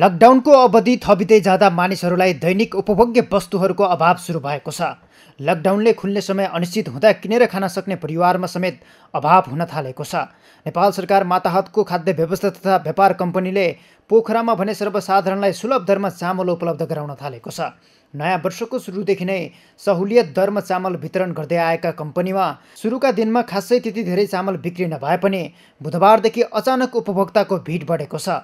लकडाउनको अवधि थपिँदै जाँदा मानिसहरूलाई दैनिक उपभोग्य वस्तुहरूको अभाव सुरु भएको छ। लकडाउनले खुल्ने समय अनिश्चित हुँदा किनेर खान सक्ने परिवारमा समेत अभाव हुन थालेको छ। नेपाल सरकार माताहतको खाद्य व्यवस्था तथा व्यापार कम्पनीले पोखरामा भने सर्वसाधारणलाई सुलभ दरमा चामल उपलब्ध गराउन थालेको छ। नयाँ वर्षको सुरुदेखि नै सहुलियत दरमा चामल वितरण गर्दै आएका कम्पनीमा सुरुका दिनमा खासै त्यति धेरै चामल बिक्री नभए पनि बुधबारदेखि अचानक उपभोक्ताको भिड बढेको छ।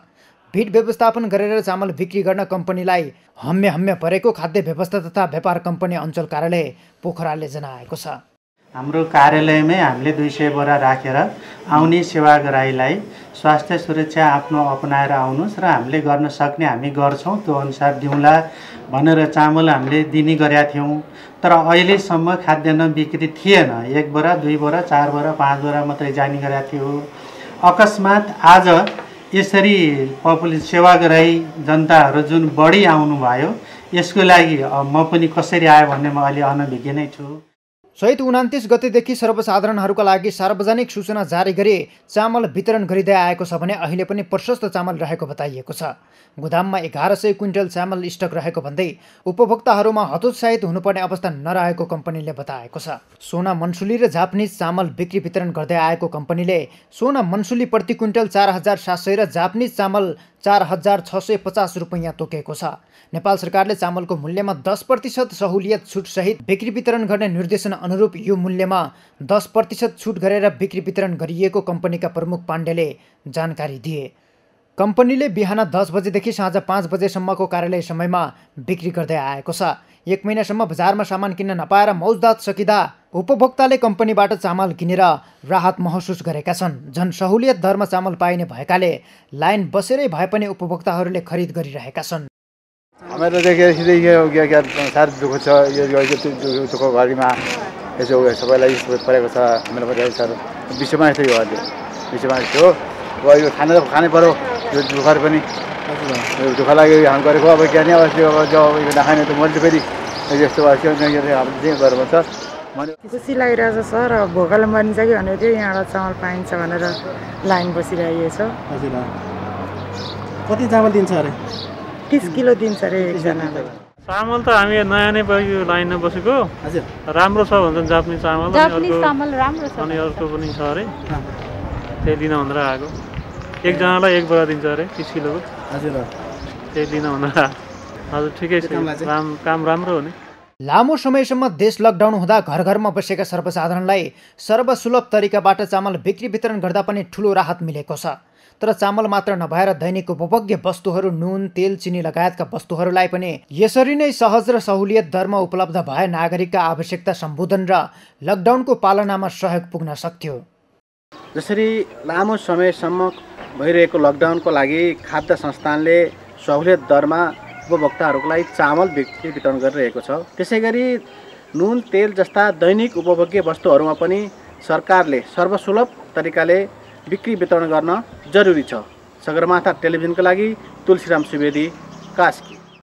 भिड व्यवस्थापन गरेर चामल बिक्री गर्न कम्पनीलाई हम्मे हम्मे परेको खाद्य व्यवस्था तथा व्यापार कम्पनी अञ्चल कार्यालय पोखराले जनाएको छ। हाम्रो कार्यालयमै हामीले 200 बोरा राखेर आउने सेवाग्राहीलाई स्वास्थ्य सुरक्षा आफ्नो अपनाएर आउनुस् र हामीले गर्न सक्ने हामी गर्छौं, त्यो अनुसार दिउँला भनेर चामल हामीले दिने गरेका थियौं। तर अहिलेसम्म खाद्यान्न बिक्री थिएन, 1 बोरा 2 बोरा 4 बोरा 5 बोरा मात्रै जाने गरेका थियो। अकस्मात आज यसरी पब्लिक सेवाग्राही जनताहरु जुन बढी आउनु भयो यसको लागि म पनि कसरी आए भन्ने म अलि अनभिज्ञ नै छु। चैत 29 गतेदेखि सर्वसाधारणहरूका लागि सार्वजनिक सूचना जारी गरी चामल वितरण गरिँदै आएको छ भने अहिले पनि प्रशस्त चामल रहेको बताइएको छ। गोदाममा 1100 क्विन्टल चामल स्टक रहेको भन्दै उपभोक्ताहरूमा हतोत्साहित हुनुपर्ने अवस्था नरहेको कम्पनीले बताएको छ। सोना मन्सुली र जापानिज चामल बिक्री वितरण गर्दै आएको कम्पनीले सोना मन्सुली प्रति क्विन्टल 4700 र जापानिज चामल 4650 रुपैयाँ तोकेको छ। नेपाल सरकारले चामलको मूल्यमा 10% सहुलियत छुटसहित बिक्री वितरण गर्ने निर्देशन अनुरूप यो मूल्यमा 10% छुट गरेर बिक्री वितरण गरिएको कम्पनीका प्रमुख पाण्डेले जानकारी दिए। कम्पनीले बिहान 10 बजेदेखि साँझ 5 बजेसम्मको कार्यालय समयमा बिक्री गर्दै आएको छ। 1 महिनासम्म बजारमा सामान किन्न नपाएर मौजदात सकिँदा उपभोक्ताले कम्पनीबाट चामल किनेर राहत महसुस गरेका छन्। जन सहुलियत दरमा चामल पाइने भएकाले लाइन बसेरै भए पनि उपभोक्ताहरूले खरिद गरिरहेका छन्। हामीलाई देखिरहेको हो क्या साह्रो दुःख छ, यो दुःख घडीमा यसो सबैलाई परेको छ। हामीलाई पनि साह्रो विश्वमा यस्तै हो, अहिले विश्वमा यस्तो हो, यो खानै पर्यो। यो दुःख पनि दुःख लाग्यो हामी गरेको, अब क्या अब नखाने त मैले फेरि यस्तो घरमा छ खुसी लागिरहेको छ र भोकले मरिन्छ कि भनेर चाहिँ यहाँबाट चामल पाइन्छ भनेर लाइन बसिरहेको छ। कति चामल दिन्छ अरे? 30 किलो दिन्छ अरे एकजनाले। चामल त हामी नयाँ नै पाएको लाइनमा बसेको राम्रो छ भन्छन्। जापानी चामल राम्रो छ अनि अर्को पनि छ अरे, त्यही दिन भनेर आएको। एकजनालाई 1 बोरा दिन्छ अरे 30 किलोको। हजुर त्यही दिन भनेर हजुर ठिकै छ, काम राम्रो हो नि। लामो समयसम्म देश लकडाउन हुँदा घर घरमा बसेका सर्वसाधारणलाई सर्वसुलभ तरिकाबाट चामल बिक्री वितरण गर्दा पनि ठूलो राहत मिलेको छ। तर चामल मात्र नभएर दैनिक उपभोग्य वस्तुहरू नुन तेल चिनी लगायतका वस्तुहरूलाई पनि यसरी नै सहज र सहुलियत दरमा उपलब्ध भए नागरिकका आवश्यकता सम्बोधन र लकडाउनको पालनामा सहयोग पुग्न सक्थ्यो। जसरी लामो समयसम्म भइरहेको लकडाउनको लागि खाद्य संस्थानले सहुलियत दरमा उपभोक्ताहरुको लागि चामल बिक्री वितरण गरिरहेको छ, त्यसैगरी नुन तेल जस्ता दैनिक उपभोग्य वस्तुहरूमा पनि सरकारले सर्वसुलभ तरिकाले बिक्री वितरण गर्न जरुरी छ। सगरमाथा टेलिभिजनको लागि तुलसीराम सुवेदी, कास्की।